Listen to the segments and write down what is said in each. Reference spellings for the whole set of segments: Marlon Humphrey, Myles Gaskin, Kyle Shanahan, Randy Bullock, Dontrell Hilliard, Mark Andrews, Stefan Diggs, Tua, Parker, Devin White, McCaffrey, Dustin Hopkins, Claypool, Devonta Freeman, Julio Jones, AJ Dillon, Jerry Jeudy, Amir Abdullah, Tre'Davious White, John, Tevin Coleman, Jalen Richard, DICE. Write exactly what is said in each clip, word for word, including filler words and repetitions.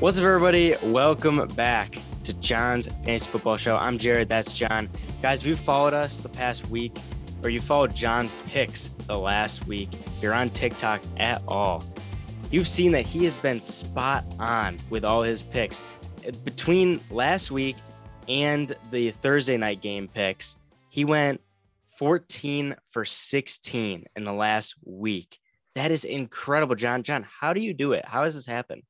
What's up, everybody? Welcome back to John's Fantasy Football Show. I'm Jared. That's John. Guys, if you followed us the past week, or you followed John's picks the last week, if you're on TikTok at all, you've seen that he has been spot on with all his picks. Between last week and the Thursday night game picks, he went fourteen for sixteen in the last week. That is incredible, John. John, how do you do it? How does this happen?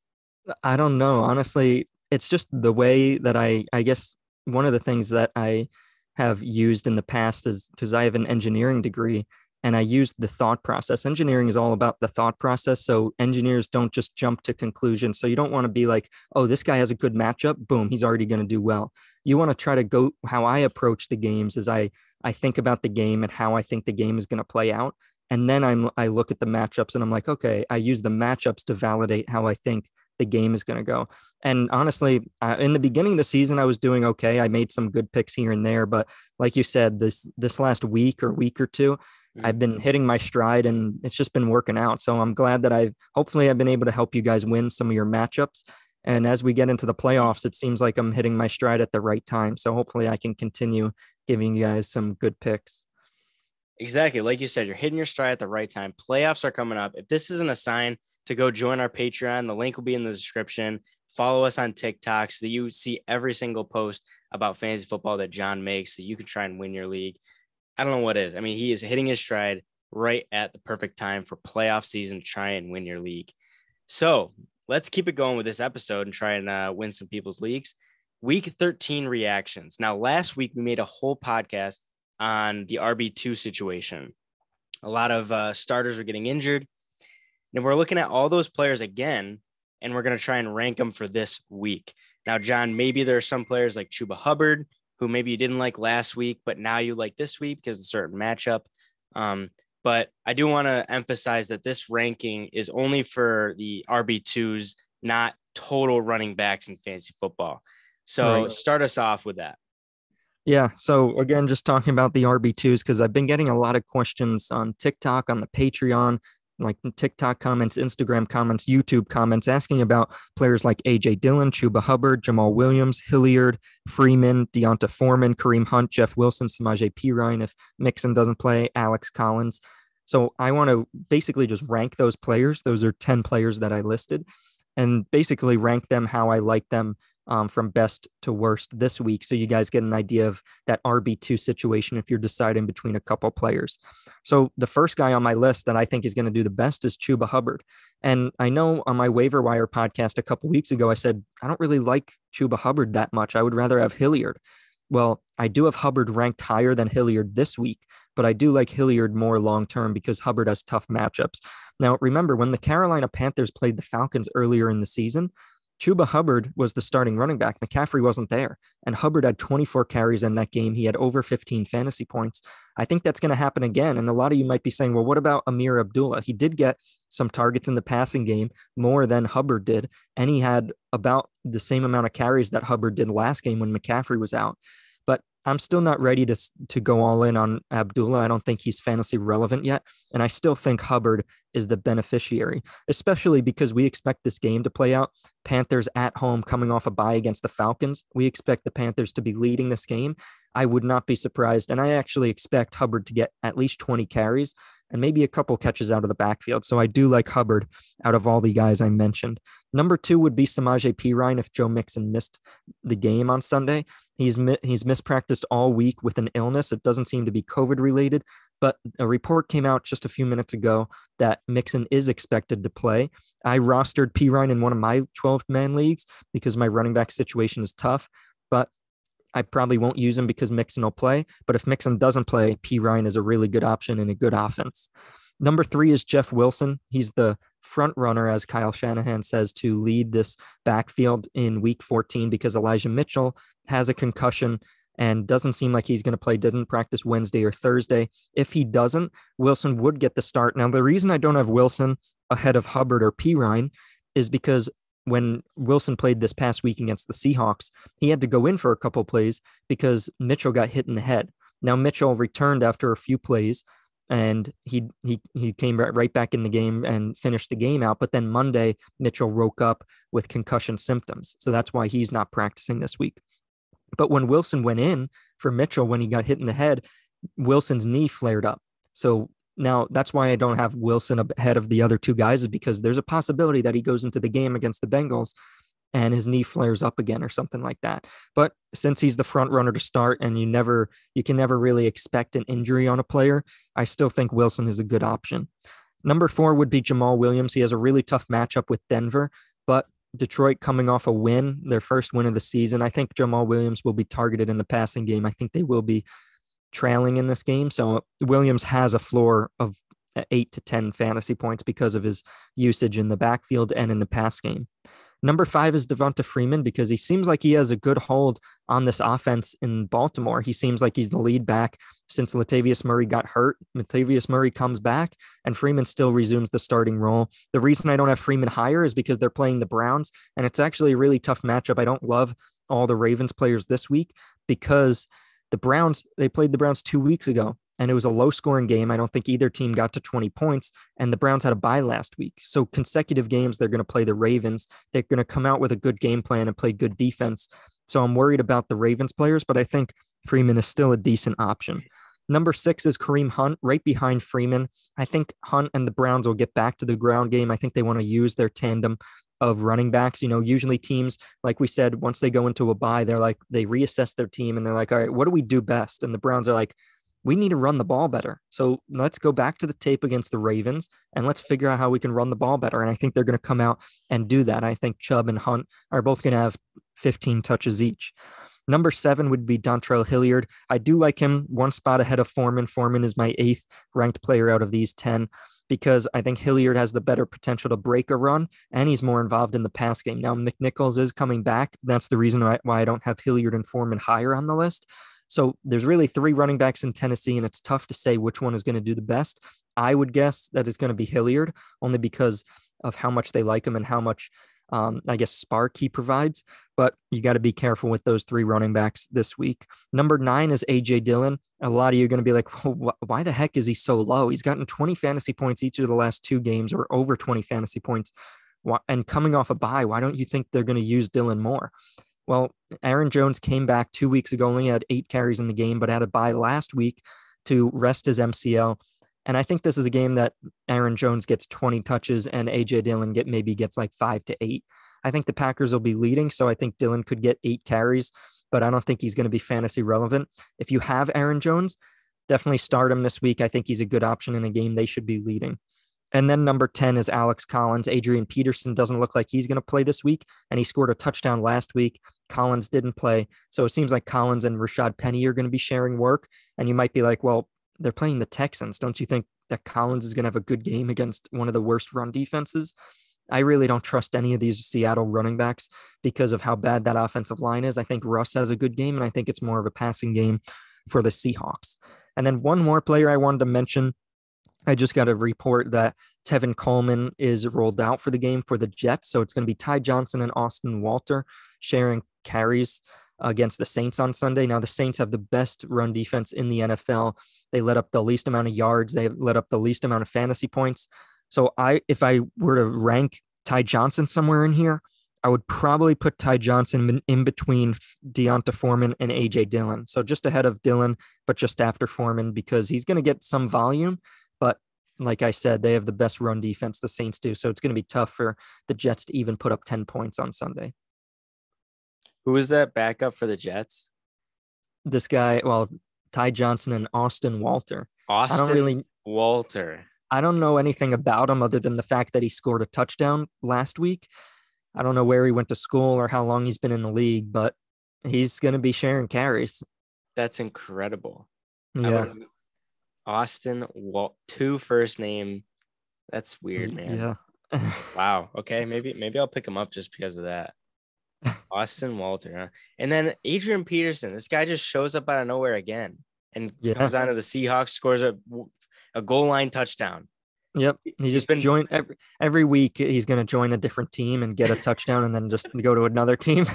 I don't know. Honestly, it's just the way that I, I guess one of the things that I have used in the past is because I have an engineering degree and I used the thought process. Engineering is all about the thought process. So engineers don't just jump to conclusions. So you don't want to be like, oh, this guy has a good matchup. Boom, he's already going to do well. You want to try to go how I approach the games is I, I think about the game and how I think the game is going to play out. And then I'm, I look at the matchups and I'm like, okay, I use the matchups to validate how I think the game is going to go. And honestly, uh, in the beginning of the season, I was doing okay. I made some good picks here and there, but like you said, this this last week or week or two, mm-hmm. I've been hitting my stride and it's just been working out. So I'm glad that I've hopefully I've been able to help you guys win some of your matchups. And as we get into the playoffs, it seems like I'm hitting my stride at the right time. So hopefully I can continue giving you guys some good picks. Exactly. Like you said, you're hitting your stride at the right time. Playoffs are coming up. If this isn't a sign to go join our Patreon, the link will be in the description. Follow us on TikTok so that you see every single post about fantasy football that John makes so you can try and win your league. I don't know what it is. I mean, he is hitting his stride right at the perfect time for playoff season to try and win your league. So let's keep it going with this episode and try and uh, win some people's leagues. Week thirteen reactions. Now, last week we made a whole podcast on the R B two situation. A lot of uh, starters are getting injured. And we're looking at all those players again, and we're going to try and rank them for this week. Now, John, maybe there are some players like Chuba Hubbard, who maybe you didn't like last week, but now you like this week because of a certain matchup. Um, but I do want to emphasize that this ranking is only for the R B twos, not total running backs in fantasy football. So right. Start us off with that. Yeah. So again, just talking about the R B twos, because I've been getting a lot of questions on TikTok, on the Patreon, like TikTok comments, Instagram comments, YouTube comments, asking about players like A J Dillon, Chuba Hubbard, Jamal Williams, Hilliard, Freeman, Deonta Foreman, Kareem Hunt, Jeff Wilson, Samaje Perine, if Mixon doesn't play, Alex Collins. So I want to basically just rank those players. Those are ten players that I listed and basically rank them how I like them Um, from best to worst this week. So you guys get an idea of that R B two situation if you're deciding between a couple players. So the first guy on my list that I think is going to do the best is Chuba Hubbard. And I know on my waiver wire podcast a couple weeks ago, I said, I don't really like Chuba Hubbard that much. I would rather have Hilliard. Well, I do have Hubbard ranked higher than Hilliard this week, but I do like Hilliard more long-term because Hubbard has tough matchups. Now, remember when the Carolina Panthers played the Falcons earlier in the season, Chuba Hubbard was the starting running back. McCaffrey wasn't there, and Hubbard had twenty-four carries in that game. He had over fifteen fantasy points. I think that's going to happen again, and a lot of you might be saying, well, what about Amir Abdullah? He did get some targets in the passing game, more than Hubbard did, and he had about the same amount of carries that Hubbard did last game when McCaffrey was out. But I'm still not ready to, to go all in on Abdullah. I don't think he's fantasy relevant yet. And I still think Hubbard is the beneficiary, especially because we expect this game to play out. Panthers at home coming off a bye against the Falcons. We expect the Panthers to be leading this game. I would not be surprised. And I actually expect Hubbard to get at least twenty carries and maybe a couple catches out of the backfield. So I do like Hubbard out of all the guys I mentioned. Number two would be Samaje Perine if Joe Mixon missed the game on Sunday. He's he's mispracticed all week with an illness. It doesn't seem to be COVID-related, but a report came out just a few minutes ago that Mixon is expected to play. I rostered Perine in one of my twelve-man leagues because my running back situation is tough, but I probably won't use him because Mixon will play. But if Mixon doesn't play, Perine is a really good option and a good offense. Number three is Jeff Wilson. He's the front runner, as Kyle Shanahan says, to lead this backfield in week fourteen because Elijah Mitchell has a concussion and doesn't seem like he's going to play, didn't practice Wednesday or Thursday. If he doesn't, Wilson would get the start. Now, the reason I don't have Wilson ahead of Hubbard or Perine is because when Wilson played this past week against the Seahawks, he had to go in for a couple plays because Mitchell got hit in the head. Now Mitchell returned after a few plays, and he he he came right back in the game and finished the game out. But then Monday, Mitchell woke up with concussion symptoms, so that's why he's not practicing this week. But when Wilson went in for Mitchell, when he got hit in the head, Wilson's knee flared up. So now that's why I don't have Wilson ahead of the other two guys, is because there's a possibility that he goes into the game against the Bengals and his knee flares up again or something like that. But since he's the front runner to start, and you never, you can never really expect an injury on a player, I still think Wilson is a good option. Number four would be Jamal Williams. He has a really tough matchup with Denver, but Detroit coming off a win, their first win of the season. I think Jamal Williams will be targeted in the passing game. I think they will be trailing in this game. So Williams has a floor of eight to ten fantasy points because of his usage in the backfield and in the pass game. Number five is Devonta Freeman, because he seems like he has a good hold on this offense in Baltimore. He seems like he's the lead back since Latavius Murray got hurt. Latavius Murray comes back and Freeman still resumes the starting role. The reason I don't have Freeman higher is because they're playing the Browns, and it's actually a really tough matchup. I don't love all the Ravens players this week because the Browns, they played the Browns two weeks ago, and it was a low-scoring game. I don't think either team got to twenty points, and the Browns had a bye last week. So consecutive games, they're going to play the Ravens. They're going to come out with a good game plan and play good defense. So I'm worried about the Ravens players, but I think Freeman is still a decent option. Number six is Kareem Hunt, right behind Freeman. I think Hunt and the Browns will get back to the ground game. I think they want to use their tandem of running backs. You know, usually teams, like we said, once they go into a bye, they're like, they reassess their team and they're like, all right, what do we do best? And the Browns are like, we need to run the ball better. So let's go back to the tape against the Ravens and let's figure out how we can run the ball better. And I think they're going to come out and do that. I think Chubb and Hunt are both going to have fifteen touches each. Number seven would be Dontrell Hilliard. I do like him one spot ahead of Foreman. Foreman is my eighth ranked player out of these ten, because I think Hilliard has the better potential to break a run, and he's more involved in the pass game. Now, McNichols is coming back. That's the reason why I don't have Hilliard and Foreman higher on the list. So there's really three running backs in Tennessee, and it's tough to say which one is going to do the best. I would guess that it's going to be Hilliard, only because of how much they like him and how much Um, I guess spark he provides, but you got to be careful with those three running backs this week. Number nine is A J Dillon. A lot of you are going to be like, well, wh- why the heck is he so low? He's gotten twenty fantasy points each of the last two games, or over twenty fantasy points, and coming off a bye. Why don't you think they're going to use Dillon more? Well, Aaron Jones came back two weeks ago, only had eight carries in the game, but had a bye last week to rest his M C L. And I think this is a game that Aaron Jones gets twenty touches and A J Dillon get maybe gets like five to eight. I think the Packers will be leading, so I think Dillon could get eight carries, but I don't think he's going to be fantasy relevant. If you have Aaron Jones, definitely start him this week. I think he's a good option in a game they should be leading. And then number ten is Alex Collins. Adrian Peterson doesn't look like he's going to play this week, and he scored a touchdown last week. Collins didn't play, so it seems like Collins and Rashad Penny are going to be sharing work, and you might be like, well, they're playing the Texans. Don't you think that Collins is going to have a good game against one of the worst run defenses? I really don't trust any of these Seattle running backs because of how bad that offensive line is. I think Russ has a good game, and I think it's more of a passing game for the Seahawks. And then one more player I wanted to mention. I just got a report that Tevin Coleman is rolled out for the game for the Jets. So it's going to be Ty Johnson and Austin Walter sharing carries against the Saints on Sunday. Now, the Saints have the best run defense in the N F L. They let up the least amount of yards. They let up the least amount of fantasy points. So I, if I were to rank Ty Johnson somewhere in here, I would probably put Ty Johnson in between Deonta Foreman and A J Dillon. So just ahead of Dillon, but just after Foreman, because he's going to get some volume. But like I said, they have the best run defense, the Saints do. So it's going to be tough for the Jets to even put up ten points on Sunday. Who is that backup for the Jets? This guy, well, Ty Johnson and Austin Walter. Austin I don't really, Walter. I don't know anything about him other than the fact that he scored a touchdown last week. I don't know where he went to school or how long he's been in the league, but he's going to be sharing carries. That's incredible. Yeah. Would, Austin Walter, two first name. That's weird, man. Yeah. Wow. Okay. Maybe, maybe I'll pick him up just because of that. Austin Walter, huh? And then Adrian Peterson. This guy just shows up out of nowhere again and yeah. comes onto the Seahawks, scores a a goal line touchdown. Yep, he he's just been joined every every week. He's going to join a different team and get a touchdown, and then just go to another team.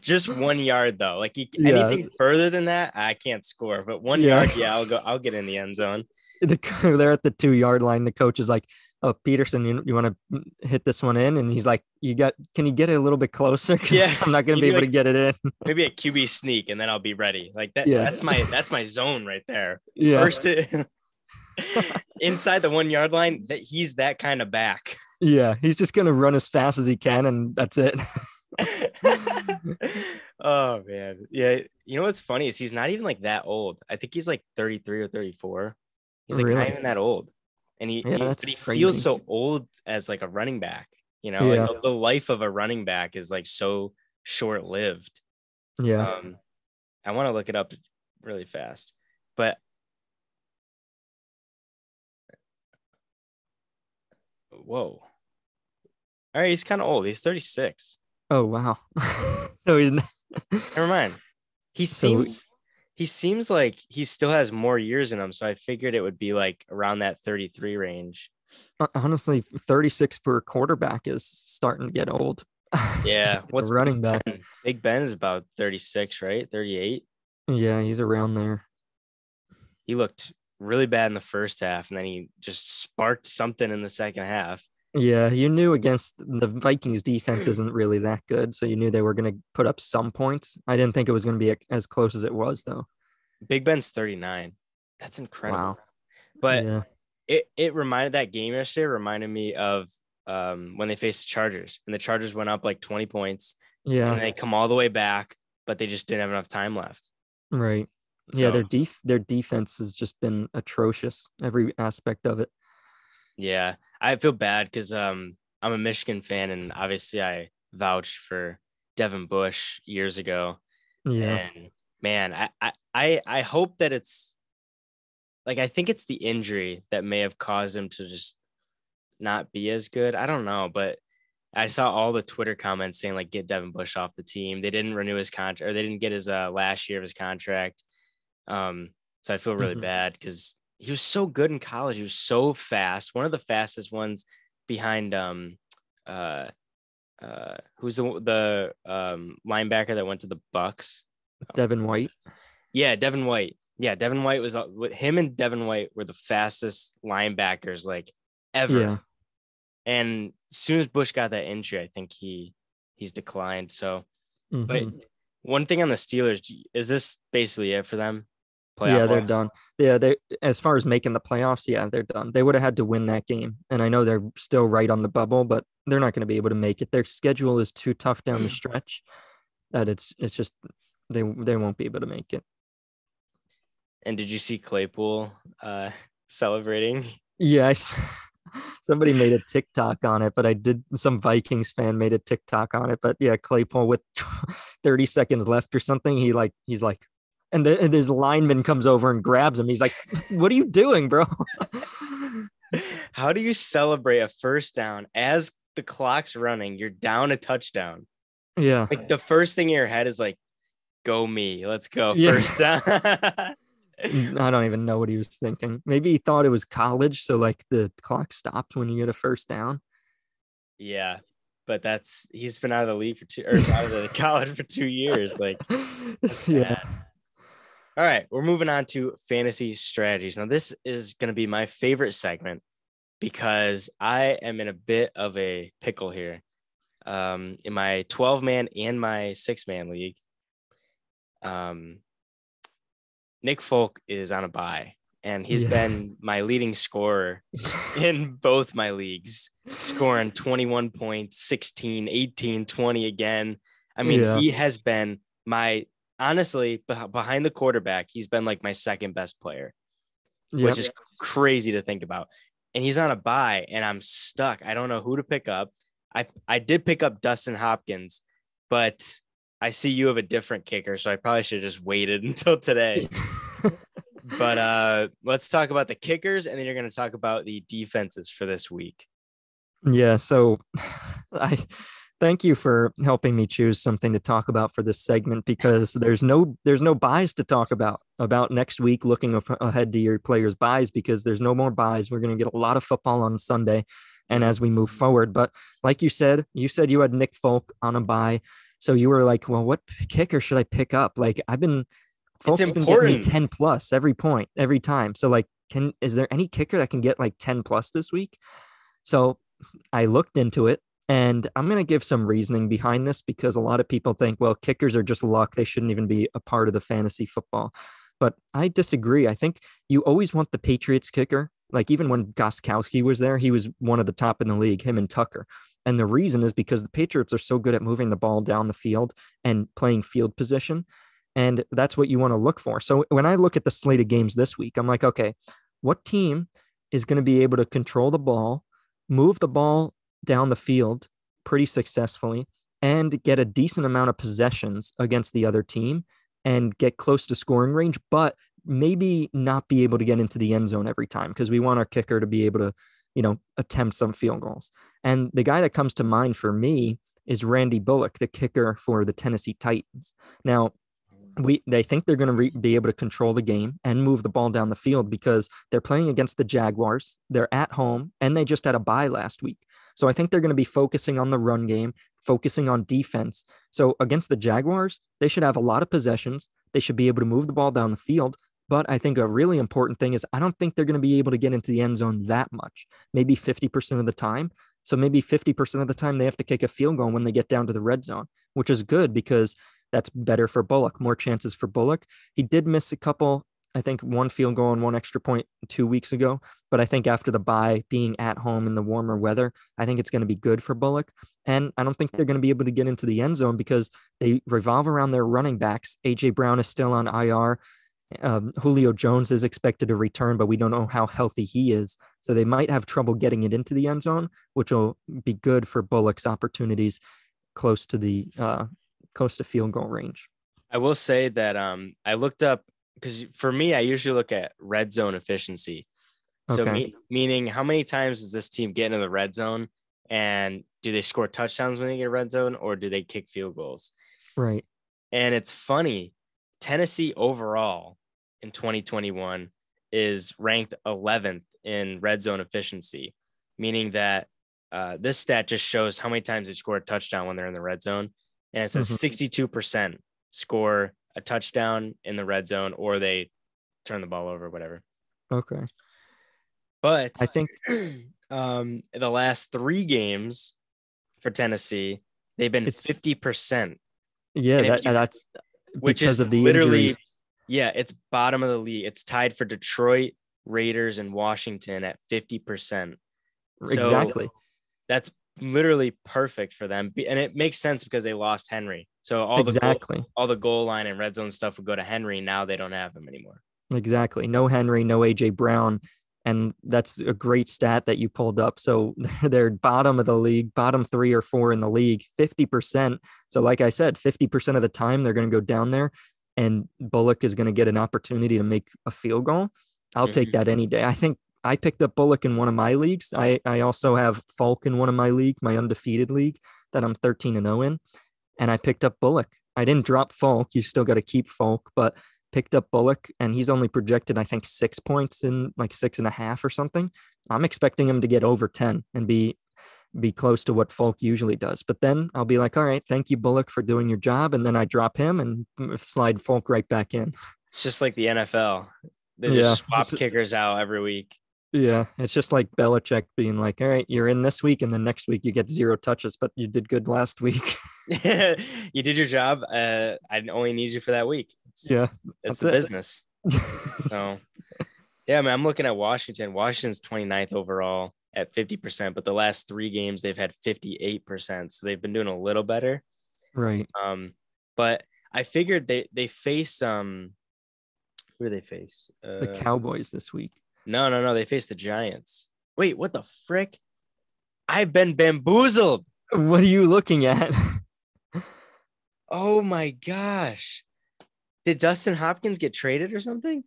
Just one yard though. Like he, yeah. anything further than that, I can't score. But one yeah. yard, yeah, I'll go. I'll get in the end zone. The, they're at the two yard line. The coach is like, "Oh, Peterson, you, you want to hit this one in?" And he's like, "You got? Can you get it a little bit closer? Because yeah. I'm not going to be able like, to get it in. Maybe a Q B sneak, and then I'll be ready. Like that. Yeah. That's my that's my zone right there. Yeah. First to, inside the one yard line. That he's that kind of back. Yeah, he's just going to run as fast as he can, and that's it." Oh man, yeah, you know what's funny is he's not even like that old. I think he's like thirty-three or thirty-four. He's like really? Not even that old, and he, yeah, he, but he feels so old as like a running back, you know. Yeah. Like the life of a running back is like so short-lived. Yeah. um I want to look it up really fast, but whoa, all right, he's kind of old. He's thirty-six. Oh wow! So he never mind. He seems so, he seems like he still has more years in him. So I figured it would be like around that thirty-three range. Honestly, thirty-six per quarterback is starting to get old. Yeah, what's running back? Ben? Big Ben's about thirty-six, right? thirty-eight. Yeah, he's around there. He looked really bad in the first half, and then he just sparked something in the second half. Yeah, you knew against the Vikings defense isn't really that good, so you knew they were going to put up some points. I didn't think it was going to be as close as it was, though. Big Ben's thirty-nine. That's incredible. Wow. But yeah. it, it reminded that game yesterday reminded me of um, when they faced the Chargers, and the Chargers went up like twenty points. Yeah, and they come all the way back, but they just didn't have enough time left. Right. So. Yeah, their def- their defense has just been atrocious, every aspect of it. Yeah, I feel bad because um, I'm a Michigan fan, and obviously I vouched for Devin Bush years ago. Yeah. And man, I, I, I hope that it's like, I think it's the injury that may have caused him to just not be as good. I don't know, but I saw all the Twitter comments saying like, get Devin Bush off the team. They didn't renew his contract, or they didn't get his uh, last year of his contract. Um, so I feel really mm-hmm. bad because he was so good in college. He was so fast. One of the fastest ones behind um uh uh who's the the um linebacker that went to the Bucks? Devin White. Yeah, Devin White. Yeah, Devin White was with him, and Devin White were the fastest linebackers like ever. Yeah. And as soon as Bush got that injury, I think he he's declined. So, mm-hmm. but one thing on the Steelers, is this basically it for them? Playoff yeah, they're ones. Done. Yeah, they as far as making the playoffs, yeah, they're done. They would have had to win that game. And I know they're still right on the bubble, but they're not going to be able to make it. Their schedule is too tough down the stretch that it's it's just they they won't be able to make it. And did you see Claypool uh, celebrating? Yes. Somebody made a TikTok on it, but I did. Some Vikings fan made a TikTok on it, but yeah, Claypool with thirty seconds left or something. He like he's like. And, the, and his lineman comes over and grabs him. He's like, what are you doing, bro? How do you celebrate a first down as the clock's running? You're down a touchdown. Yeah. Like the first thing in your head is like, go me. Let's go. Yeah. First down. I don't even know what he was thinking. Maybe he thought it was college. So like the clock stopped when you get a first down. Yeah. But that's, he's been out of the league for two, or out of the college for two years. Like, yeah. All right, we're moving on to fantasy strategies. Now, this is going to be my favorite segment because I am in a bit of a pickle here. Um, in my twelve-man and my six-man league, um, Nick Folk is on a bye, and he's yeah. been my leading scorer in both my leagues, scoring twenty-one points, sixteen, eighteen, twenty again. I mean, yeah. he has been my – honestly, behind the quarterback, he's been like my second best player, yep. which is crazy to think about. And he's on a bye, and I'm stuck. I don't know who to pick up. I, I did pick up Dustin Hopkins, but I see you have a different kicker, so I probably should have just waited until today. But uh, let's talk about the kickers, and then you're going to talk about the defenses for this week. Yeah, so I... Thank you for helping me choose something to talk about for this segment, because there's no there's no buys to talk about about next week. Looking ahead to your players' buys, because there's no more buys. We're going to get a lot of football on Sunday, and as we move forward. But like you said, you said you had Nick Folk on a buy. So you were like, well, what kicker should I pick up? Like, I've been, folks been getting me ten plus every point, every time. So like, can, is there any kicker that can get like ten plus this week? So I looked into it, and I'm going to give some reasoning behind this, because a lot of people think, well, kickers are just luck. They shouldn't even be a part of the fantasy football. But I disagree. I think you always want the Patriots kicker. Like, even when Gostkowski was there, he was one of the top in the league, him and Tucker. And the reason is because the Patriots are so good at moving the ball down the field and playing field position. And that's what you want to look for. So when I look at the slate of games this week, I'm like, okay, what team is going to be able to control the ball, move the ball down the field pretty successfully, and get a decent amount of possessions against the other team and get close to scoring range, but maybe not be able to get into the end zone every time, because we want our kicker to be able to, you know, attempt some field goals. And the guy that comes to mind for me is Randy Bullock, the kicker for the Tennessee Titans. Now, we they think they're going to re- be able to control the game and move the ball down the field, because they're playing against the Jaguars, they're at home, and they just had a bye last week. So I think they're going to be focusing on the run game, focusing on defense. So against the Jaguars, they should have a lot of possessions. They should be able to move the ball down the field. But I think a really important thing is I don't think they're going to be able to get into the end zone that much, maybe fifty percent of the time. So maybe fifty percent of the time they have to kick a field goal when they get down to the red zone, which is good, because that's better for Bullock, more chances for Bullock. He did miss a couple, I think one field goal and one extra point two weeks ago. But I think after the bye, being at home in the warmer weather, I think it's going to be good for Bullock. And I don't think they're going to be able to get into the end zone, because they revolve around their running backs. A J Brown is still on I R. Um, Julio Jones is expected to return, but we don't know how healthy he is. So they might have trouble getting it into the end zone, which will be good for Bullock's opportunities close to the uh, close to field goal range. I will say that um, I looked up, because for me, I usually look at red zone efficiency. So okay. me- meaning how many times does this team get into the red zone, and do they score touchdowns when they get a red zone, or do they kick field goals? Right. And it's funny. Tennessee overall in twenty twenty-one is ranked eleventh in red zone efficiency, meaning that uh, this stat just shows how many times they score a touchdown when they're in the red zone. And it says mm-hmm. sixty-two percent score a touchdown in the red zone, or they turn the ball over, whatever. Okay. But I think um, the last three games for Tennessee, they've been it's, fifty percent. Yeah, that, you, that's... Which because is of the literally, injuries. Yeah, it's bottom of the league. It's tied for Detroit, Raiders, and Washington at fifty percent. Exactly. So that's literally perfect for them. And it makes sense because they lost Henry. So all the, exactly. goal, all the goal line and red zone stuff would go to Henry. Now they don't have him anymore. Exactly. No Henry, no A J Brown. And that's a great stat that you pulled up. So they're bottom of the league, bottom three or four in the league, fifty percent. So like I said, fifty percent of the time they're going to go down there, and Bullock is going to get an opportunity to make a field goal. I'll take that any day. I think I picked up Bullock in one of my leagues. I, I also have Folk in one of my league, my undefeated league that I'm thirteen and oh in. And I picked up Bullock. I didn't drop Folk. You still got to keep Folk, but picked up Bullock, and he's only projected, I think, six points in like six and a half or something. I'm expecting him to get over ten and be be close to what Folk usually does. But then I'll be like, all right, thank you, Bullock, for doing your job. And then I drop him and slide Folk right back in. It's just like the N F L. They just yeah. swap kickers out every week. Yeah, it's just like Belichick being like, all right, you're in this week, and then next week you get zero touches, but you did good last week. You did your job. Uh, I only need you for that week. It's, yeah. It's the it. business. So, yeah, I mean, I'm looking at Washington. Washington's twenty-ninth overall at fifty percent, but the last three games they've had fifty-eight percent, so they've been doing a little better. Right. Um, But I figured they, they face um, – who do they face? Uh, the Cowboys this week. No, no, no. They face the Giants. Wait, what the frick? I've been bamboozled. What are you looking at? Oh, my gosh. Did Dustin Hopkins get traded or something?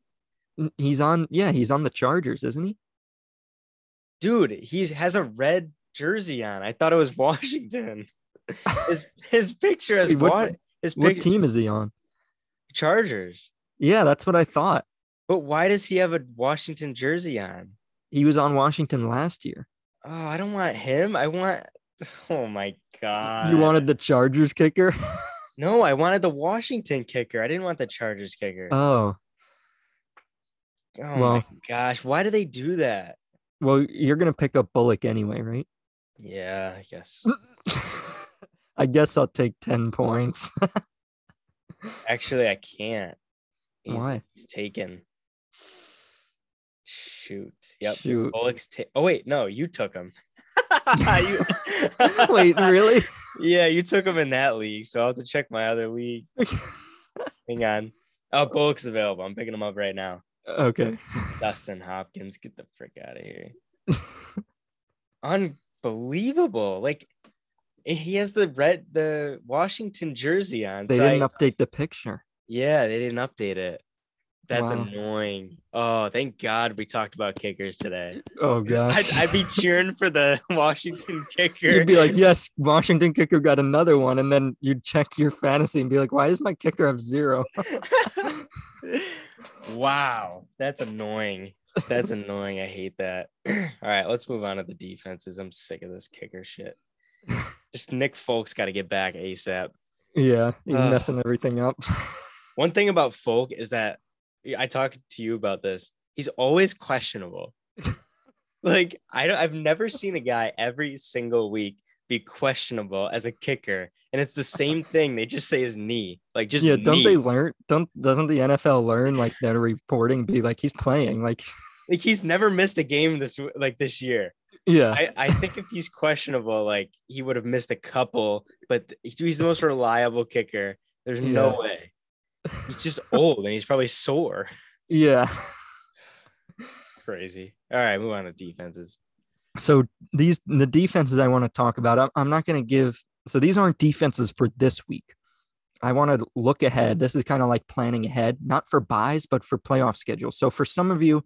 He's on. Yeah, he's on the Chargers, isn't he? Dude, he has a red jersey on. I thought it was Washington. his, his picture is what, his pic- what team is he on? Chargers. Yeah, that's what I thought. But why does he have a Washington jersey on? He was on Washington last year. Oh, I don't want him. I want... Oh, my God. You wanted the Chargers kicker? No, I wanted the Washington kicker. I didn't want the Chargers kicker. Oh. Oh, well, my gosh. Why do they do that? Well, you're going to pick up Bullock anyway, right? Yeah, I guess. I guess I'll take ten points. Actually, I can't. He's, Why? He's taken. Shoot. Yep. Shoot. Bullock's ta- oh, wait. No, you took him. you- Wait, really? Yeah, you took him in that league, so I'll have to check my other league. Hang on. Oh, Bullock's available. I'm picking him up right now. Okay. Dustin Hopkins, get the frick out of here. Unbelievable. Like, he has the red, the Washington jersey on. They so didn't I, update the picture. Yeah, they didn't update it. That's wow. annoying. Oh, thank God we talked about kickers today. Oh, God. I'd, I'd be cheering for the Washington kicker. You'd be like, yes, Washington kicker got another one. And then you'd check your fantasy and be like, why does my kicker have zero? Wow. That's annoying. That's annoying. I hate that. All right, let's move on to the defenses. I'm sick of this kicker shit. Just Nick Folk's got to get back ASAP. Yeah, he's uh, messing everything up. One thing about Folk is that I talked to you about this. He's always questionable. Like, I don't, I've never seen a guy every single week be questionable as a kicker. And it's the same thing. They just say his knee. Like, just yeah, knee. Don't they learn? Don't doesn't the N F L learn like their reporting be like he's playing? Like, like he's never missed a game this like this year. Yeah. I, I think if he's questionable, like he would have missed a couple, but he's the most reliable kicker. There's yeah. no way. He's just old and he's probably sore. Yeah. Crazy. All right, move on to defenses. So these the defenses I want to talk about, I'm, I'm not going to give – so these aren't defenses for this week. I want to look ahead. This is kind of like planning ahead, not for buys, but for playoff schedules. So for some of you,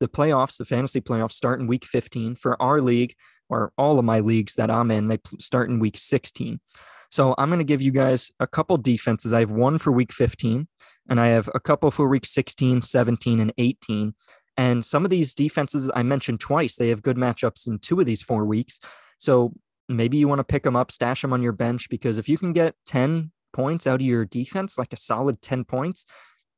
the playoffs, the fantasy playoffs start in week fifteen. For our league or all of my leagues that I'm in, they start in week sixteen. So I'm going to give you guys a couple defenses. I have one for week fifteen, and I have a couple for week sixteen, seventeen, and eighteen. And some of these defenses I mentioned twice, they have good matchups in two of these four weeks. So maybe you want to pick them up, stash them on your bench, because if you can get ten points out of your defense, like a solid ten points,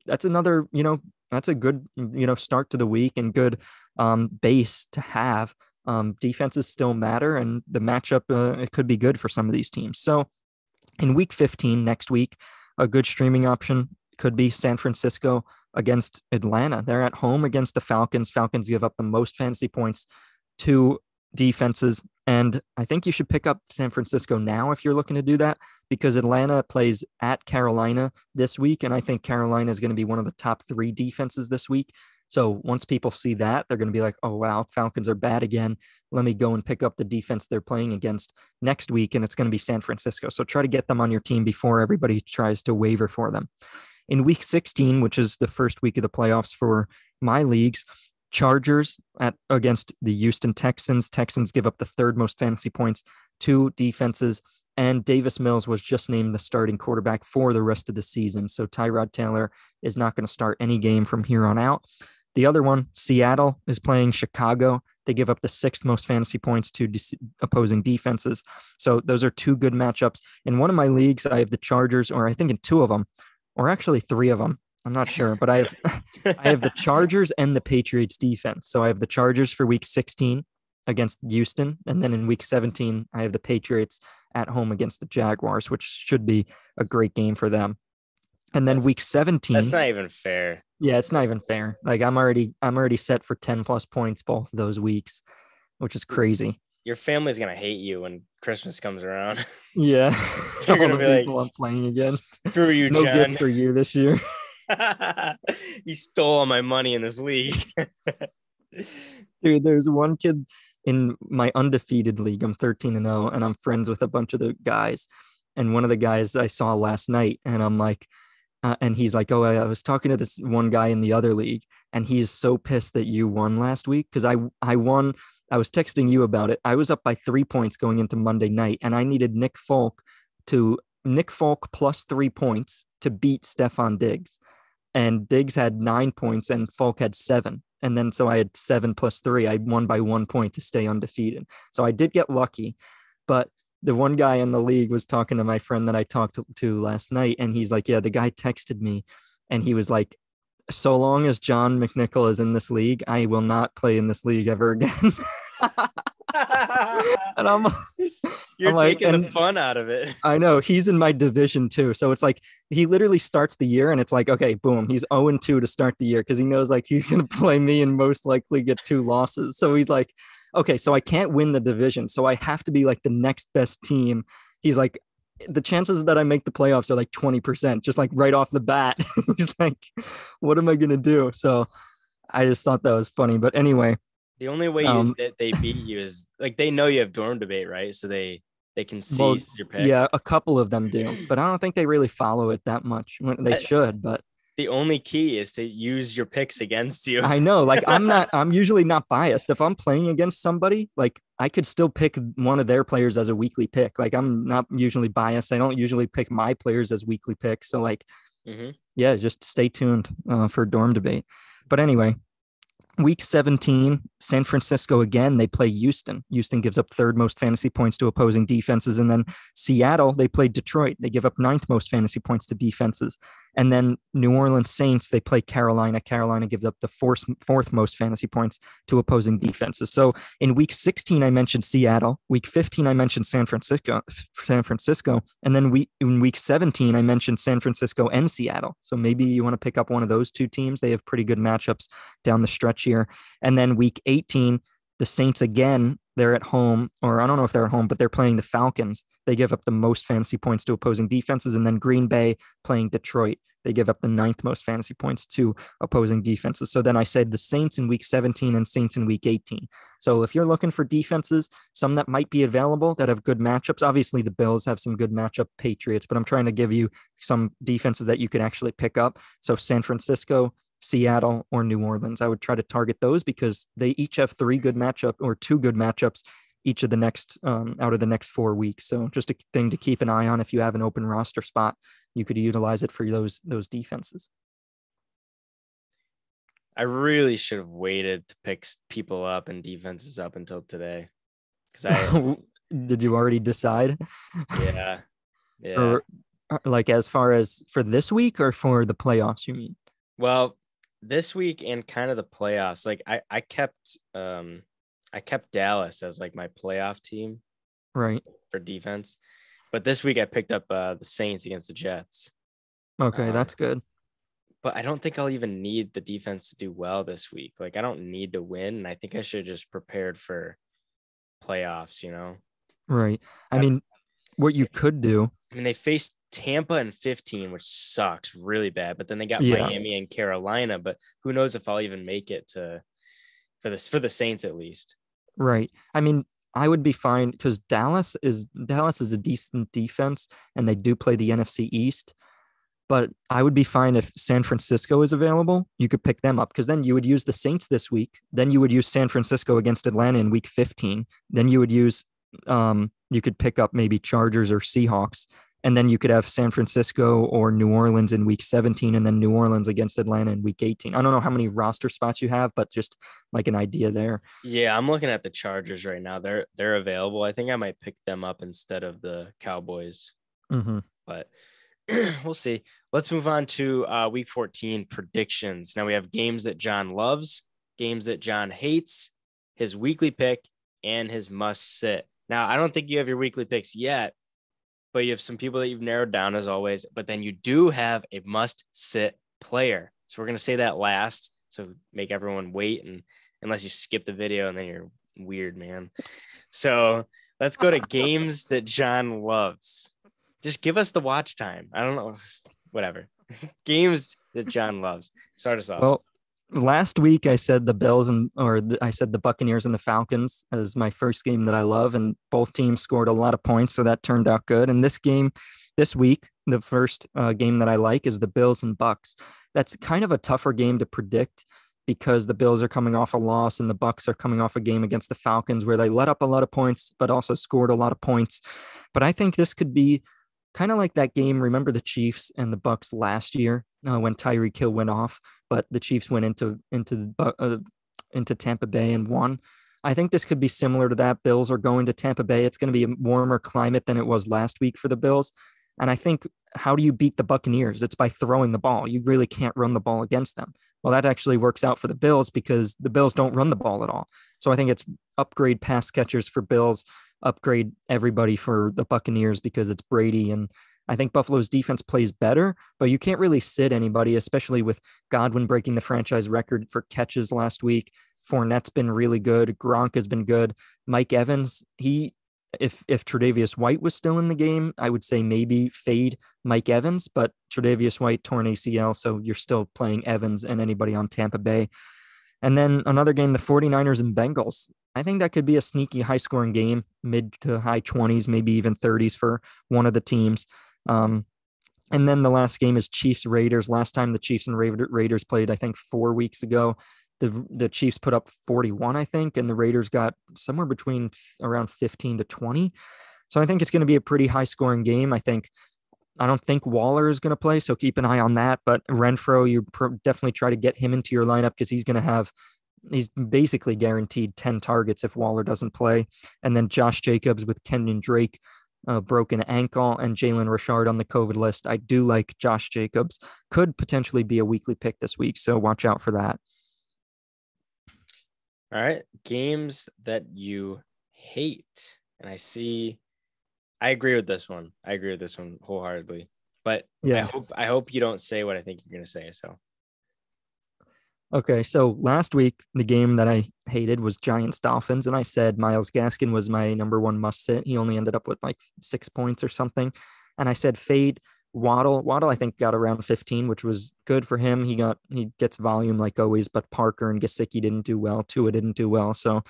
that's another, you know, that's a good, you know, start to the week and good um, base to have. Um, defenses still matter, and the matchup, uh, it could be good for some of these teams. So in week fifteen next week, a good streaming option could be San Francisco against Atlanta. They're at home against the Falcons. Falcons give up the most fantasy points to defenses. And I think you should pick up San Francisco now if you're looking to do that, because Atlanta plays at Carolina this week. And I think Carolina is going to be one of the top three defenses this week. So once people see that, they're going to be like, oh, wow, Falcons are bad again. Let me go and pick up the defense they're playing against next week. And it's going to be San Francisco. So try to get them on your team before everybody tries to waiver for them. In week sixteen, which is the first week of the playoffs for my leagues, Chargers at against the Houston Texans. Texans give up the third most fantasy points to defenses. And Davis Mills was just named the starting quarterback for the rest of the season. So Tyrod Taylor is not going to start any game from here on out. The other one, Seattle, is playing Chicago. They give up the sixth most fantasy points to de- opposing defenses. So those are two good matchups. In one of my leagues, I have the Chargers, or I think in two of them, or actually three of them. I'm not sure, but I have I have the Chargers and the Patriots defense. So I have the Chargers for week sixteen against Houston. And then in week seventeen, I have the Patriots at home against the Jaguars, which should be a great game for them. And then that's, week seventeen. That's not even fair. Yeah, it's not even fair. Like I'm already I'm already set for ten plus points both of those weeks, which is crazy. Your family's going to hate you when Christmas comes around. Yeah. You're going to be like, I'm playing against. Screw you, no John. No gift for you this year. You stole all my money in this league. Dude, there's one kid in my undefeated league. I'm thirteen and oh, and I'm friends with a bunch of the guys. And one of the guys I saw last night, and I'm like, uh, and he's like, oh, I, I was talking to this one guy in the other league, and he's so pissed that you won last week because I, I won. I was texting you about it. I was up by three points going into Monday night, and I needed Nick Folk to Nick Folk plus three points to beat Stefan Diggs. And Diggs had nine points and Falk had seven. And then so I had seven plus three. I won by one point to stay undefeated. So I did get lucky. But the one guy in the league was talking to my friend that I talked to, to last night, and he's like, yeah, the guy texted me, and he was like, so long as John McNichol is in this league, I will not play in this league ever again. And I'm, you're I'm taking like, the fun out of it. I know, he's in my division too. So it's like, he literally starts the year and it's like, okay, boom, he's oh and two to start the year. Cause he knows like he's going to play me and most likely get two losses. So he's like, okay, so I can't win the division. So I have to be like the next best team. He's like, the chances that I make the playoffs are like twenty percent, just like right off the bat. He's like, what am I going to do? So I just thought that was funny. But anyway, the only way um, you, that they beat you is like, they know you have dorm debate, right? So they, they can see well, your picks. Yeah, a couple of them do, but I don't think they really follow it that much. They should, but the only key is to use your picks against you. I know, like I'm not, I'm usually not biased. If I'm playing against somebody, like I could still pick one of their players as a weekly pick. Like I'm not usually biased. I don't usually pick my players as weekly picks. So like, mm-hmm. yeah, just stay tuned uh, for dorm debate. But anyway, Week seventeen, San Francisco again, they play Houston. Houston gives up third most fantasy points to opposing defenses. And then Seattle, they play Detroit. They give up ninth most fantasy points to defenses. And then New Orleans Saints, they play Carolina. Carolina gives up the fourth, fourth most fantasy points to opposing defenses. So in Week sixteen, I mentioned Seattle. Week fifteen, I mentioned San Francisco. San Francisco. And then we, in Week seventeen, I mentioned San Francisco and Seattle. So maybe you want to pick up one of those two teams. They have pretty good matchups down the stretch here. And then Week eighteen, the Saints again, they're at home, or I don't know if they're at home, but they're playing the Falcons. They give up the most fantasy points to opposing defenses. And then Green Bay playing Detroit, they give up the ninth most fantasy points to opposing defenses. So then I said the Saints in Week seventeen and Saints in Week eighteen. So if you're looking for defenses, some that might be available that have good matchups, obviously the Bills have some good matchup, Patriots, but I'm trying to give you some defenses that you could actually pick up. So San Francisco, Seattle, or New Orleans. I would try to target those because they each have three good matchup or two good matchups each of the next um, out of the next four weeks. So just a thing to keep an eye on. If you have an open roster spot, you could utilize it for those those defenses. I really should have waited to pick people up and defenses up until today. Because I did you already decide? Yeah, yeah. Or, like as far as for this week or for the playoffs, you mean? Well, this week and kind of the playoffs, like I, I kept um I kept Dallas as like my playoff team, right, for defense. But this week I picked up uh, the Saints against the Jets. Okay, um, that's good. But I don't think I'll even need the defense to do well this week. Like I don't need to win, and I think I should have just prepared for playoffs, you know? Right. I, I mean, what you could do. I mean, they faced Tampa in fifteen, which sucks really bad, but then they got yeah. Miami and Carolina, but who knows if I'll even make it to for this for the Saints at least. Right. I mean, I would be fine because Dallas is Dallas is a decent defense and they do play the N F C East, but I would be fine if San Francisco is available. You could pick them up because then you would use the Saints this week. Then you would use San Francisco against Atlanta in week fifteen. Then you would use um you could pick up maybe Chargers or Seahawks. And then you could have San Francisco or New Orleans in week seventeen and then New Orleans against Atlanta in week eighteen. I don't know how many roster spots you have, but just like an idea there. Yeah, I'm looking at the Chargers right now. They're they're available. I think I might pick them up instead of the Cowboys. Mm-hmm. But we'll see. Let's move on to uh, week fourteen predictions. Now we have games that John loves, games that John hates, his weekly pick, and his must sit. Now, I don't think you have your weekly picks yet, but you have some people that you've narrowed down as always, but then you do have a must sit player. So we're going to say that last. So make everyone wait. And unless you skip the video and then you're weird, man. So let's go to games that John loves. Just give us the watch time. I don't know. Whatever. Games that John loves. Start us off. Well, last week I said the Bills and or the, I said the Buccaneers and the Falcons as my first game that I love, and both teams scored a lot of points, so that turned out good. And this game, this week, the first uh, game that I like is the Bills and Bucks. That's kind of a tougher game to predict because the Bills are coming off a loss and the Bucks are coming off a game against the Falcons where they let up a lot of points but also scored a lot of points. But I think this could be kind of like that game. Remember the Chiefs and the Bucks last year uh, when Tyreek Hill went off, but the Chiefs went into into uh, into Tampa Bay and won. I think this could be similar to that. Bills are going to Tampa Bay. It's going to be a warmer climate than it was last week for the Bills. And I think, how do you beat the Buccaneers? It's by throwing the ball. You really can't run the ball against them. Well, that actually works out for the Bills because the Bills don't run the ball at all. So I think it's upgrade pass catchers for Bills, upgrade everybody for the Buccaneers because it's Brady. And I think Buffalo's defense plays better, but you can't really sit anybody, especially with Godwin breaking the franchise record for catches last week. Fournette's been really good. Gronk has been good. Mike Evans, he... If if Tre'Davious White was still in the game, I would say maybe fade Mike Evans, but Tre'Davious White torn A C L, so you're still playing Evans and anybody on Tampa Bay. And then another game, the 49ers and Bengals. I think that could be a sneaky high-scoring game, mid to high twenties, maybe even thirties for one of the teams. Um, and then the last game is Chiefs-Raiders. Last time the Chiefs and Ra- Raiders played, I think, four weeks ago. The the Chiefs put up forty-one, I think, and the Raiders got somewhere between f- around fifteen to twenty. So I think it's going to be a pretty high-scoring game. I think I don't think Waller is going to play, so keep an eye on that. But Renfro, you pr- definitely try to get him into your lineup because he's going to have he's basically guaranteed ten targets if Waller doesn't play. And then Josh Jacobs with Kenyon Drake, uh, broken ankle, and Jalen Richard on the COVID list. I do like Josh Jacobs. Could potentially be a weekly pick this week, so watch out for that. All right, games that you hate. And I see, I agree with this one. I agree with this one wholeheartedly. But yeah, I hope, I hope you don't say what I think you're going to say. So, okay. So last week, the game that I hated was Giants Dolphins. And I said Myles Gaskin was my number one must sit. He only ended up with like six points or something. And I said fade Waddle. Waddle, I think, got around fifteen, which was good for him. He got he gets volume like always, but Parker and Gesicki didn't do well. Tua didn't do well, so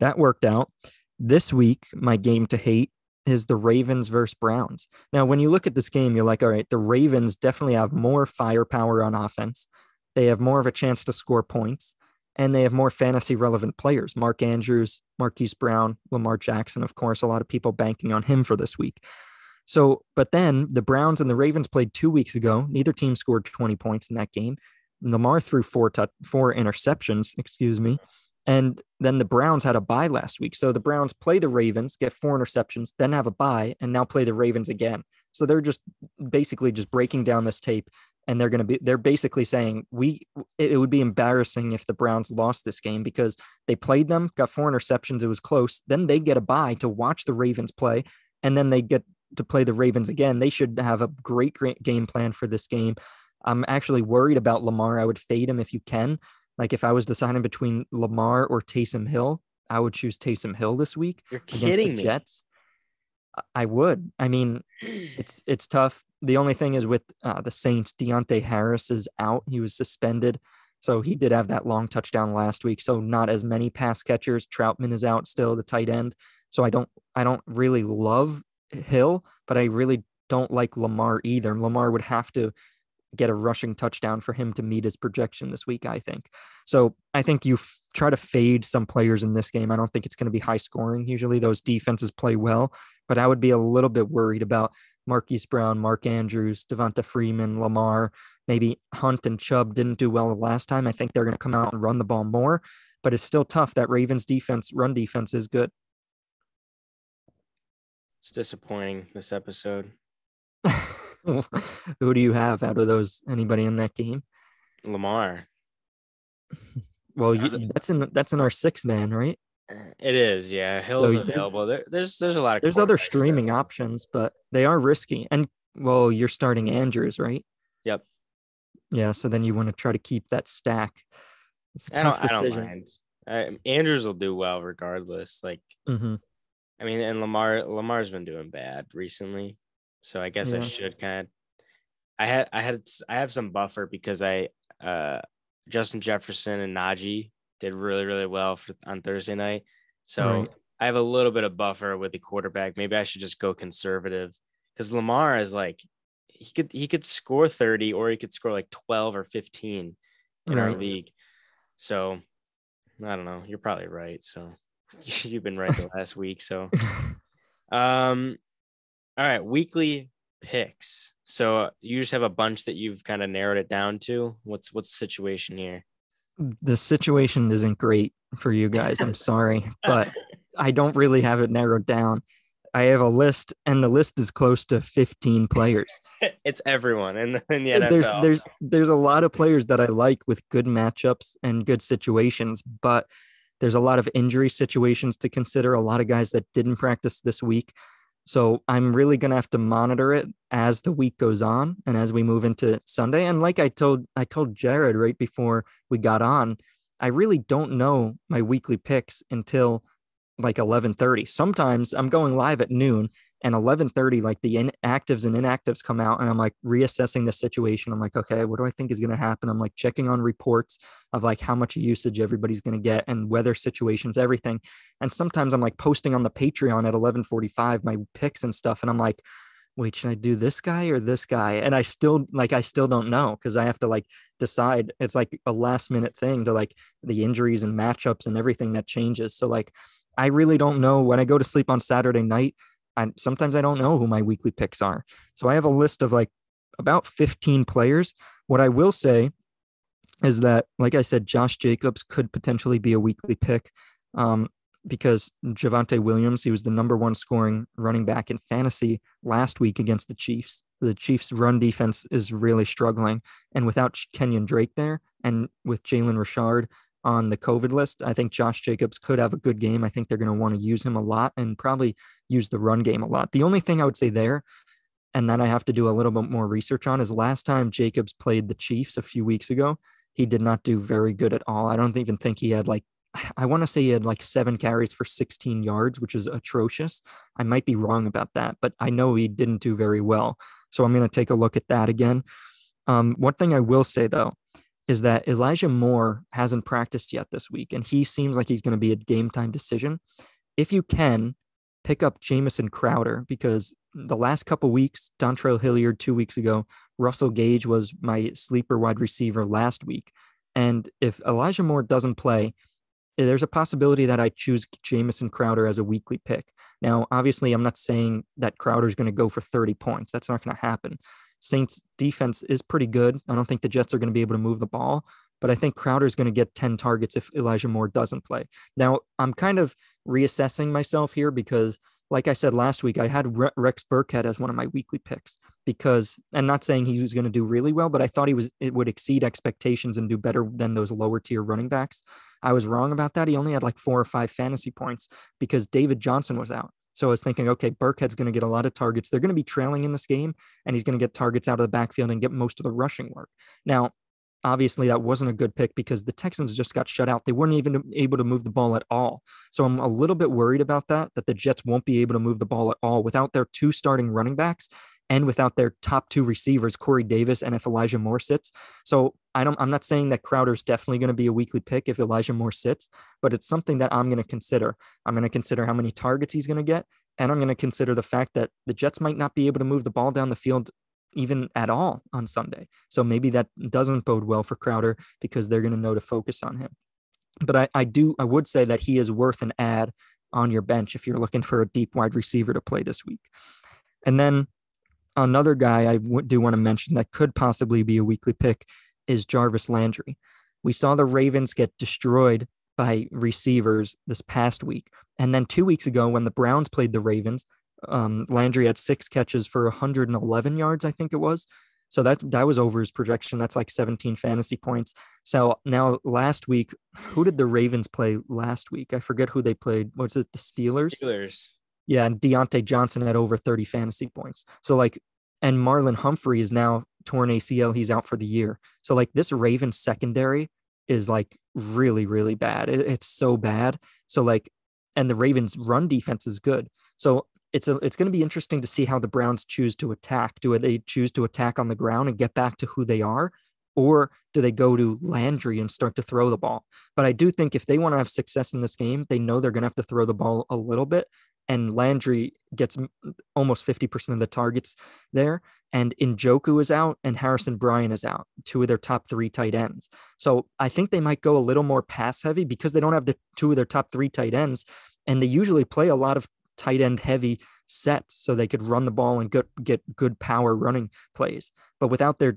that worked out. This week, my game to hate is the Ravens versus Browns. Now, when you look at this game, you're like, all right, the Ravens definitely have more firepower on offense. They have more of a chance to score points, and they have more fantasy-relevant players. Mark Andrews, Marquise Brown, Lamar Jackson, of course, a lot of people banking on him for this week. So, but then the Browns and the Ravens played two weeks ago. Neither team scored twenty points in that game. Lamar threw four t- four interceptions, excuse me. And then the Browns had a bye last week. So the Browns play the Ravens, get four interceptions, then have a bye, and now play the Ravens again. So they're just basically just breaking down this tape, and they're going to be, they're basically saying we, it would be embarrassing if the Browns lost this game because they played them, got four interceptions. It was close. Then they get a bye to watch the Ravens play. And then they get to play the Ravens again. They should have a great, great game plan for this game. I'm actually worried about Lamar. I would fade him if you can. Like if I was deciding between Lamar or Taysom Hill, I would choose Taysom Hill this week. You're kidding me. Jets. I would. I mean, it's it's tough. The only thing is with uh, the Saints, Deontay Harris is out. He was suspended. So he did have that long touchdown last week. So not as many pass catchers. Troutman is out still, the tight end. So I don't I don't really love Hill, but I really don't like Lamar either. Lamar would have to get a rushing touchdown for him to meet his projection this week, I think. So I think you f- try to fade some players in this game. I don't think it's going to be high scoring. Usually those defenses play well, but I would be a little bit worried about Marquise Brown, Mark Andrews, Devonta Freeman, Lamar. Maybe Hunt and Chubb didn't do well last time. I think they're going to come out and run the ball more, but it's still tough. That Ravens defense, run defense is good. It's disappointing, this episode. Who do you have out of those? Anybody in that game? Lamar. Well, you, that's in that's in our six man, right? It is, yeah. Hill's so available. There's, there's there's a lot of there's other streaming there. Options, but they are risky. And well, you're starting Andrews, right? Yep. Yeah, so then you want to try to keep that stack. It's a I tough don't, decision. I don't mind. I, Andrews will do well regardless. Like. Mm-hmm. I mean, and Lamar, Lamar's been doing bad recently, so I guess yeah. I should kind of. I had, I had, I have some buffer because I, uh, Justin Jefferson and Najee did really, really well for, on Thursday night, so right. I have a little bit of buffer with the quarterback. Maybe I should just go conservative because Lamar is like, he could, he could score thirty or he could score like twelve or fifteen in right. our league. So, I don't know. You're probably right. So. You've been right the last week, so um all right, weekly picks. So you just have a bunch that you've kind of narrowed it down to. What's what's the situation here? The situation isn't great for you guys. I'm sorry, but I don't really have it narrowed down. I have a list, and the list is close to fifteen players. It's everyone. And then yeah, there's, there's, there's a lot of players that I like with good matchups and good situations, but there's a lot of injury situations to consider, a lot of guys that didn't practice this week. So I'm really going to have to monitor it as the week goes on and as we move into Sunday. And like I told, I told Jared right before we got on, I really don't know my weekly picks until like eleven thirty. Sometimes I'm going live at noon, and eleven thirty, like the actives and inactives come out, and I'm like reassessing the situation. I'm like, okay, what do I think is going to happen? I'm like checking on reports of like how much usage everybody's going to get and weather situations, everything. And sometimes I'm like posting on the Patreon at eleven forty-five, my picks and stuff. And I'm like, wait, should I do this guy or this guy? And I still like, I still don't know. Cause I have to like decide. It's like a last minute thing to like the injuries and matchups and everything that changes. So like, I really don't know. When I go to sleep on Saturday night, I sometimes I don't know who my weekly picks are. So I have a list of like about fifteen players. What I will say is that, like I said, Josh Jacobs could potentially be a weekly pick um, because Javonte Williams, he was the number one scoring running back in fantasy last week against the Chiefs. The Chiefs' run defense is really struggling. And without Kenyon Drake there and with Jalen Richard on the COVID list, I think Josh Jacobs could have a good game. I think they're going to want to use him a lot and probably use the run game a lot. The only thing I would say there, and that I have to do a little bit more research on, is last time Jacobs played the Chiefs a few weeks ago, he did not do very good at all. I don't even think he had like, I want to say he had like seven carries for sixteen yards, which is atrocious. I might be wrong about that, but I know he didn't do very well. So I'm going to take a look at that again. Um, one thing I will say though, is that Elijah Moore hasn't practiced yet this week, and he seems like he's going to be a game-time decision. If you can, pick up Jamison Crowder, because the last couple weeks, Dontrell Hilliard two weeks ago, Russell Gage was my sleeper wide receiver last week. And if Elijah Moore doesn't play, there's a possibility that I choose Jamison Crowder as a weekly pick. Now, obviously, I'm not saying that Crowder's going to go for thirty points. That's not going to happen. Saints defense is pretty good. I don't think the Jets are going to be able to move the ball, but I think Crowder's going to get ten targets if Elijah Moore doesn't play. Now, I'm kind of reassessing myself here because, like I said last week, I had Rex Burkhead as one of my weekly picks because, and not saying he was going to do really well, but I thought he was it would exceed expectations and do better than those lower tier running backs. I was wrong about that. He only had like four or five fantasy points because David Johnson was out. So I was thinking, okay, Burkhead's going to get a lot of targets. They're going to be trailing in this game, and he's going to get targets out of the backfield and get most of the rushing work. Now, obviously, that wasn't a good pick because the Texans just got shut out. They weren't even able to move the ball at all. So I'm a little bit worried about that, that the Jets won't be able to move the ball at all without their two starting running backs and without their top two receivers, Corey Davis and if Elijah Moore sits. So I don't, I'm not saying that Crowder's definitely going to be a weekly pick if Elijah Moore sits, but it's something that I'm going to consider. I'm going to consider how many targets he's going to get, and I'm going to consider the fact that the Jets might not be able to move the ball down the field even at all on Sunday. So maybe that doesn't bode well for Crowder because they're going to know to focus on him. But I, I do, I would say that he is worth an ad on your bench if you're looking for a deep wide receiver to play this week. And then another guy I do want to mention that could possibly be a weekly pick is Jarvis Landry. We saw the Ravens get destroyed by receivers this past week. And then two weeks ago when the Browns played the Ravens, um, Landry had six catches for one hundred eleven yards, I think it was. So that, that was over his projection. That's like seventeen fantasy points. So now last week, who did the Ravens play last week? I forget who they played. Was it the Steelers? Steelers. Yeah, and Deontay Johnson had over thirty fantasy points. So like, and Marlon Humphrey is now torn A C L. He's out for the year. So like this Ravens secondary is like really, really bad. It, it's so bad. So like, and the Ravens run defense is good. So it's a, it's going to be interesting to see how the Browns choose to attack. Do they choose to attack on the ground and get back to who they are? Or do they go to Landry and start to throw the ball? But I do think if they want to have success in this game, they know they're going to have to throw the ball a little bit. And Landry gets almost fifty percent of the targets there. And Njoku is out and Harrison Bryant is out, two of their top three tight ends. So I think they might go a little more pass heavy because they don't have the two of their top three tight ends. And they usually play a lot of tight end heavy sets so they could run the ball and get, get good power running plays. But without their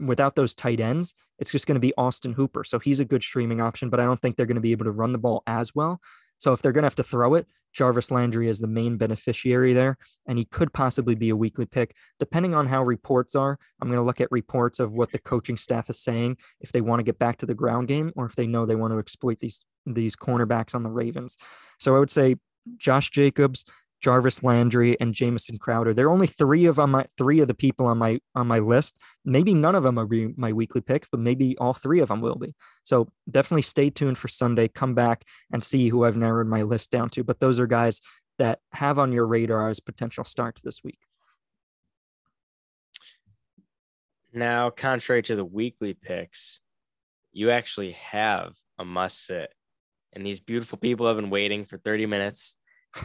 without those tight ends, it's just going to be Austin Hooper. So he's a good streaming option, but I don't think they're going to be able to run the ball as well. So if they're going to have to throw it, Jarvis Landry is the main beneficiary there, and he could possibly be a weekly pick, depending on how reports are. I'm going to look at reports of what the coaching staff is saying, if they want to get back to the ground game or if they know they want to exploit these these cornerbacks on the Ravens. So I would say Josh Jacobs, Jarvis Landry, and Jamison Crowder. There are only three of on my three of the people on my on my list. Maybe none of them will be my weekly pick, but maybe all three of them will be. So definitely stay tuned for Sunday. Come back and see who I've narrowed my list down to. But those are guys that have on your radar as potential starts this week. Now, contrary to the weekly picks, you actually have a must sit. And these beautiful people have been waiting for thirty minutes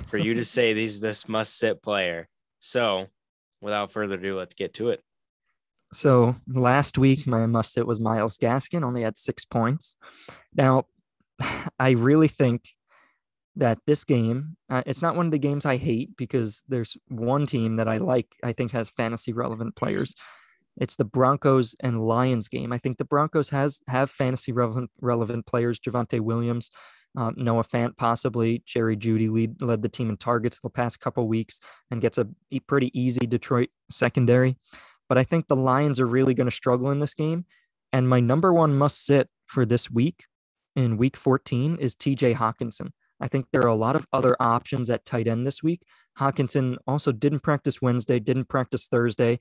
for you to say these this must-sit player. So without further ado, let's get to it. So last week, my must-sit was Myles Gaskin, only had six points. Now, I really think that this game, uh, it's not one of the games I hate because there's one team that I like, I think has fantasy-relevant players. It's the Broncos and Lions game. I think the Broncos has have fantasy-relevant relevant players, Javonte Williams, Um, Noah Fant, possibly. Jerry Jeudy lead, led the team in targets the past couple weeks and gets a pretty easy Detroit secondary. But I think the Lions are really going to struggle in this game. And my number one must sit for this week in week fourteen is T J Hockenson. I think there are a lot of other options at tight end this week. Hockenson also didn't practice Wednesday, didn't practice Thursday.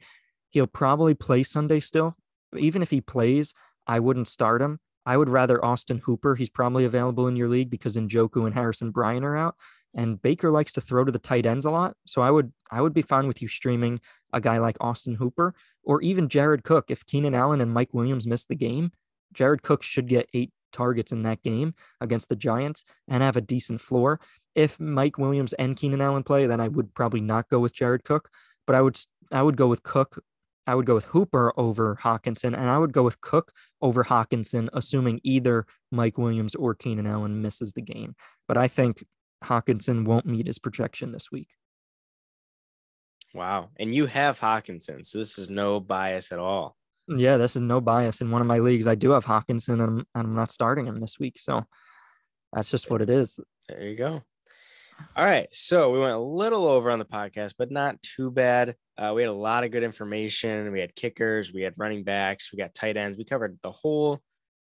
He'll probably play Sunday still. But even if he plays, I wouldn't start him. I would rather Austin Hooper. He's probably available in your league because Njoku and Harrison Bryant are out, and Baker likes to throw to the tight ends a lot. So I would I would be fine with you streaming a guy like Austin Hooper or even Jared Cook. If Keenan Allen and Mike Williams miss the game, Jared Cook should get eight targets in that game against the Giants and have a decent floor. If Mike Williams and Keenan Allen play, then I would probably not go with Jared Cook, but I would I would go with Cook. I would go with Hooper over Hockenson, and I would go with Cook over Hockenson, assuming either Mike Williams or Keenan Allen misses the game. But I think Hockenson won't meet his projection this week. Wow. And you have Hockenson, so this is no bias at all. Yeah, this is no bias. In one of my leagues, I do have Hockenson, and I'm, I'm not starting him this week. So that's just what it is. There you go. All right, so we went a little over on the podcast, but not too bad. Uh, we had a lot of good information. We had kickers, we had running backs, we got tight ends. We covered the whole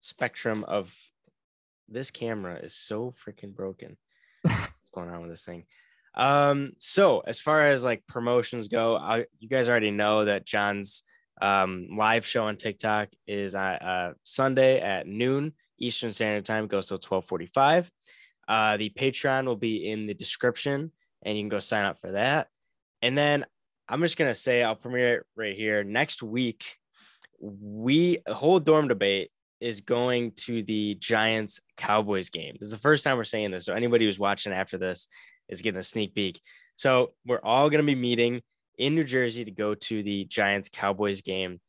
spectrum of this camera is so freaking broken. What's going on with this thing? Um, so as far as like promotions go, I, you guys already know that John's um, live show on TikTok is uh, Sunday at noon Eastern Standard Time. It goes till twelve forty-five. Uh, the Patreon will be in the description, and you can go sign up for that. And then I'm just going to say, I'll premiere it right here. Next week, we a whole dorm debate is going to the Giants Cowboys game. This is the first time we're saying this. So anybody who's watching after this is getting a sneak peek. So we're all going to be meeting in New Jersey to go to the Giants Cowboys game,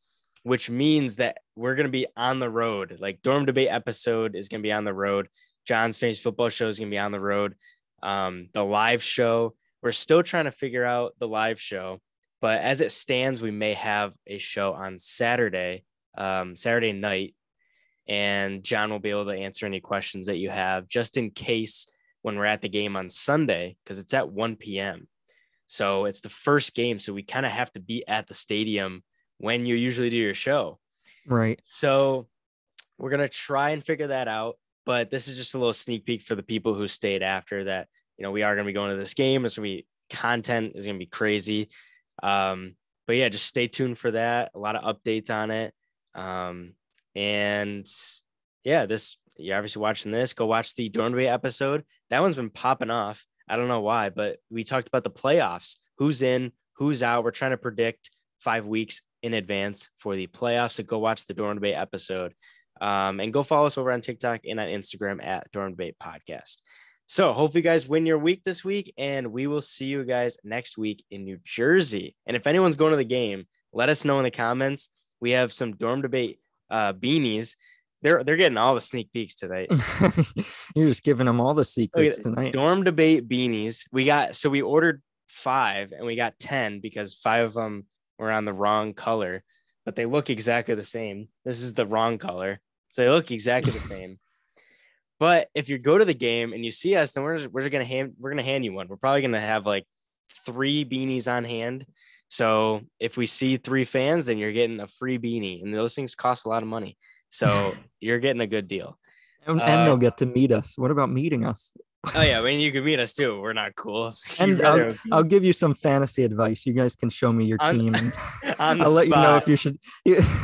which means that we're going to be on the road. Like dorm debate episode is going to be on the road. John's Famous Football show is going to be on the road. Um, the live show, we're still trying to figure out the live show, but as it stands, we may have a show on Saturday, um, Saturday night, and John will be able to answer any questions that you have just in case when we're at the game on Sunday, because it's at one p.m. So it's the first game. So we kind of have to be at the stadium when you usually do your show. Right. So we're going to try and figure that out. But this is just a little sneak peek for the people who stayed after that. You know, we are going to be going to this game. It's going to be content is going to be crazy. Um, but yeah, just stay tuned for that. A lot of updates on it. Um, and yeah, this, you're obviously watching this, go watch the Dorm Debate episode. That one's been popping off. I don't know why, but we talked about the playoffs, who's in, who's out. We're trying to predict five weeks in advance for the playoffs. So go watch the Dorm Debate episode. Um, and go follow us over on TikTok and on Instagram at Dorm Debate Podcast. So hopefully you guys win your week this week, and we will see you guys next week in New Jersey. And if anyone's going to the game, let us know in the comments. We have some Dorm Debate uh, beanies. They're they're getting all the sneak peeks tonight. You're just giving them all the secrets tonight. Dorm Debate beanies. We got so we ordered five and we got ten because five of them were on the wrong color. but they look exactly the same. This is the wrong color. So they look exactly the same. But if you go to the game and you see us, then we're just, we're just gonna hand we're gonna hand you one. We're probably gonna have like three beanies on hand. So if we see three fans, then you're getting a free beanie, and those things cost a lot of money. So you're getting a good deal. And, uh, and they'll get to meet us. What about meeting us? Oh yeah, I mean you can meet us too. We're not cool. And I'll, I'll give you some fantasy advice. You guys can show me your on, team. And I'll let spot. you know if you should.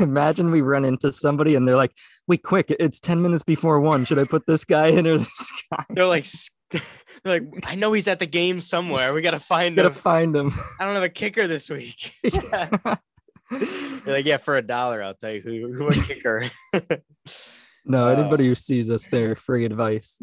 Imagine we run into somebody and they're like, "Wait, quick! It's ten minutes before one. Should I put this guy in or this guy?" They're like, "They're like, I know he's at the game somewhere. We gotta find gotta him. Gotta find him. I don't have a kicker this week." Yeah. You're like, "Yeah, for a dollar, I'll tell you who who a kicker." No, anybody who sees us there, free advice.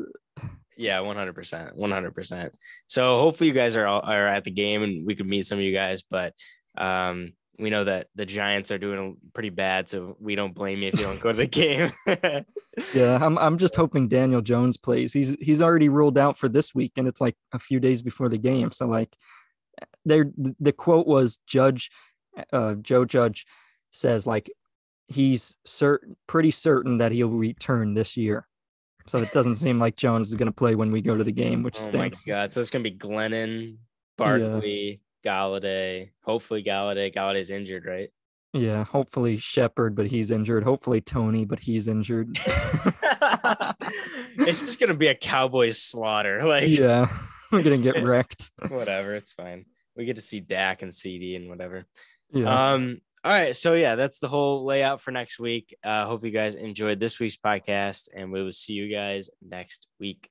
Yeah, one hundred percent, one hundred percent. So hopefully you guys are all, are at the game and we could meet some of you guys, but um, we know that the Giants are doing pretty bad, so we don't blame you if you don't go to the game. Yeah, I'm I'm just hoping Daniel Jones plays. He's he's already ruled out for this week, and it's like a few days before the game. So like, there the quote was Judge uh, Joe Judge says like he's certain, pretty certain that he'll return this year. So it doesn't seem like Jones is going to play when we go to the game, which oh stinks. Oh, my God. So it's going to be Glennon, Barkley, yeah. Galladay. Hopefully Galladay. Galladay's injured, right? Yeah, hopefully Shepard, but he's injured. Hopefully Tony, but he's injured. It's just going to be a Cowboys slaughter. Like, yeah, we're going to get wrecked. Whatever, it's fine. We get to see Dak and C D and whatever. Yeah. Um. All right. So, yeah, that's the whole layout for next week. I uh, hope you guys enjoyed this week's podcast, and we will see you guys next week.